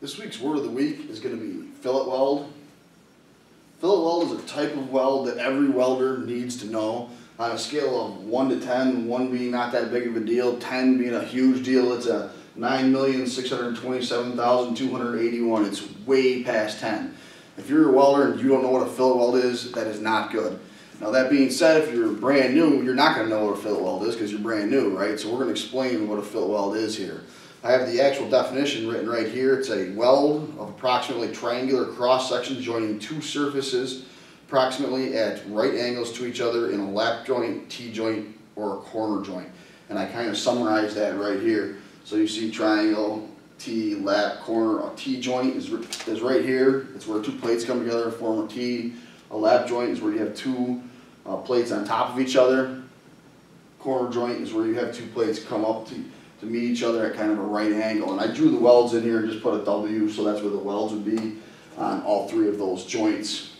This week's word of the week is going to be fillet weld. Fillet weld is a type of weld that every welder needs to know. On a scale of 1 to 10, 1 being not that big of a deal, 10 being a huge deal, it's a 9,627,281. It's way past 10. If you're a welder and you don't know what a fillet weld is, that is not good. Now that being said, if you're brand new, you're not going to know what a fillet weld is because you're brand new, right? So we're going to explain what a fillet weld is here. I have the actual definition written right here. It's a weld of approximately triangular cross sections joining two surfaces approximately at right angles to each other in a lap joint, T-joint, or a corner joint. And I kind of summarize that right here. So you see triangle, T, lap, corner. A T-joint is right here. It's where two plates come together and form a T. A lap joint is where you have two plates on top of each other. Corner joint is where you have two plates come up to meet each other at kind of a right angle. And I drew the welds in here and just put a W, so that's where the welds would be on all three of those joints.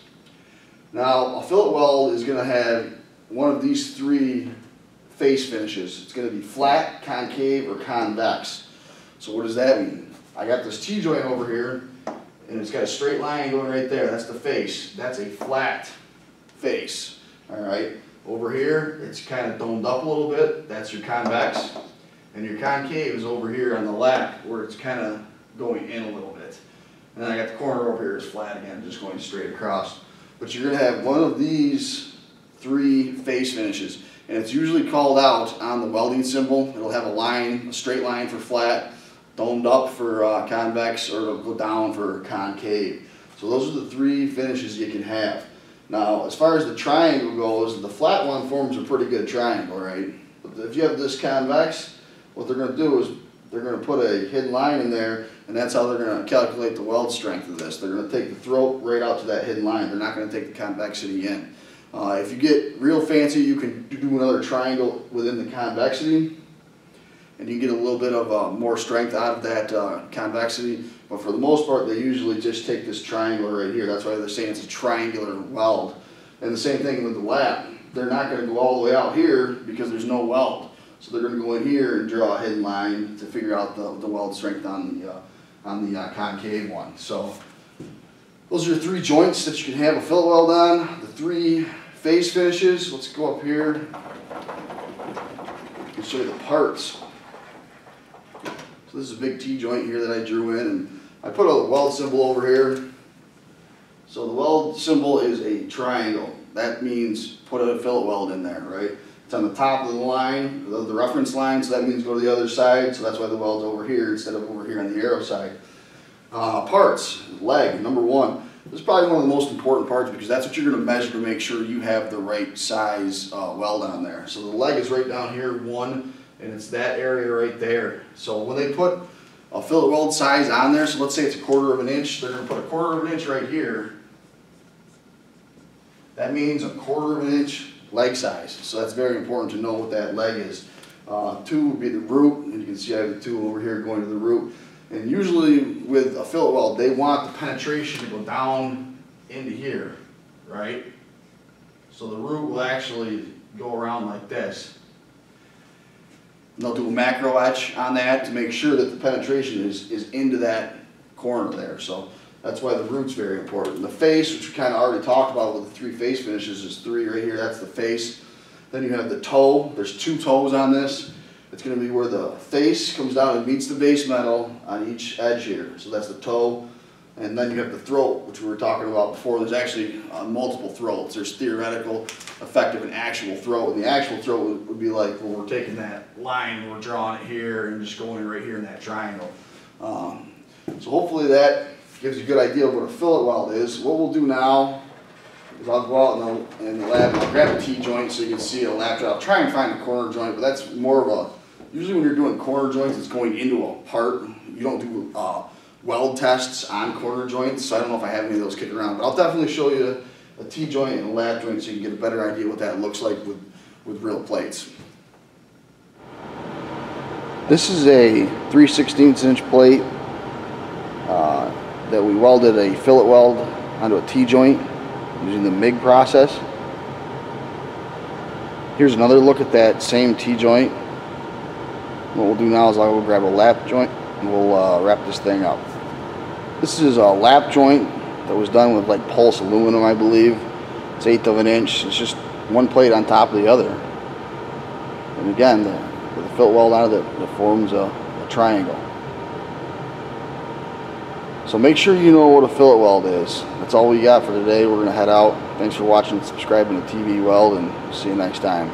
Now, a fillet weld is going to have one of these three face finishes. It's going to be flat, concave, or convex. So what does that mean? I got this T-joint over here, and it's got a straight line going right there. That's the face. That's a flat face. All right. Over here, it's kind of domed up a little bit. That's your convex. And your concave is over here on the lap where it's kind of going in a little bit. And then I got the corner over here is flat again, just going straight across. But you're going to have one of these three face finishes. And it's usually called out on the welding symbol. It'll have a line, a straight line for flat, domed up for convex, or it'll go down for concave. So those are the three finishes you can have. Now, as far as the triangle goes, the flat one forms a pretty good triangle, right? But if you have this convex, what they're going to do is they're going to put a hidden line in there, and that's how they're going to calculate the weld strength of this. They're going to take the throat right out to that hidden line. They're not going to take the convexity in. If you get real fancy, you can do another triangle within the convexity, and you can get a little bit of more strength out of that convexity. But for the most part, they usually just take this triangle right here. That's why they're saying it's a triangular weld. And the same thing with the lap. They're not going to go all the way out here because there's no weld. So they're going to go in here and draw a hidden line to figure out the weld strength on the concave one. So those are your three joints that you can have a fillet weld on, the three face finishes. Let's go up here and show you the parts. So this is a big T-joint here that I drew in, and I put a weld symbol over here. So the weld symbol is a triangle. That means put a fillet weld in there, right? It's on the top of the line, the reference line, so that means go to the other side, so that's why the weld's over here instead of over here on the arrow side. Parts, leg, number one. This is probably one of the most important parts because that's what you're going to measure to make sure you have the right size weld on there. So the leg is right down here, one, and it's that area right there. So when they put a fillet weld size on there, so let's say it's 1/4 of an inch, they're going to put 1/4 of an inch right here. That means 1/4 of an inch leg size, so that's very important to know what that leg is. 2 would be the root, and you can see I have the 2 over here going to the root. And usually with a fillet weld, they want the penetration to go down into here, right? So the root will actually go around like this. And they'll do a macro etch on that to make sure that the penetration is into that corner there. So that's why the root's very important. The face, which we kind of already talked about with the three face finishes, is 3 right here. That's the face. Then you have the toe. There's 2 toes on this. It's going to be where the face comes down and meets the base metal on each edge here. So that's the toe. And then you have the throat, which we were talking about before. There's actually multiple throats. There's theoretical, effective, and actual throat. And the actual throat would be like, well, we're taking that line and we're drawing it here and just going right here in that triangle. So hopefully that gives you a good idea of what a fillet weld is. What we'll do now is I'll go out in the lab and I'll grab a T-joint so you can see a lap joint. I'll try and find a corner joint, but that's more of a, usually when you're doing corner joints, it's going into a part. You don't do weld tests on corner joints, so I don't know if I have any of those kicking around, but I'll definitely show you a T-joint and a lap joint so you can get a better idea what that looks like with real plates. This is a 3/16 inch plate that we welded a fillet weld onto a T-joint using the MIG process. Here's another look at that same T-joint. What we'll do now is I will grab a lap joint and we'll wrap this thing up. This is a lap joint that was done with like pulse aluminum, I believe. It's 1/8 of an inch. It's just one plate on top of the other. And again, with the fillet weld out of it, it forms a triangle. So make sure you know what a fillet weld is. That's all we got for today. We're going to head out. Thanks for watching, subscribing to TV Weld, and we'll see you next time.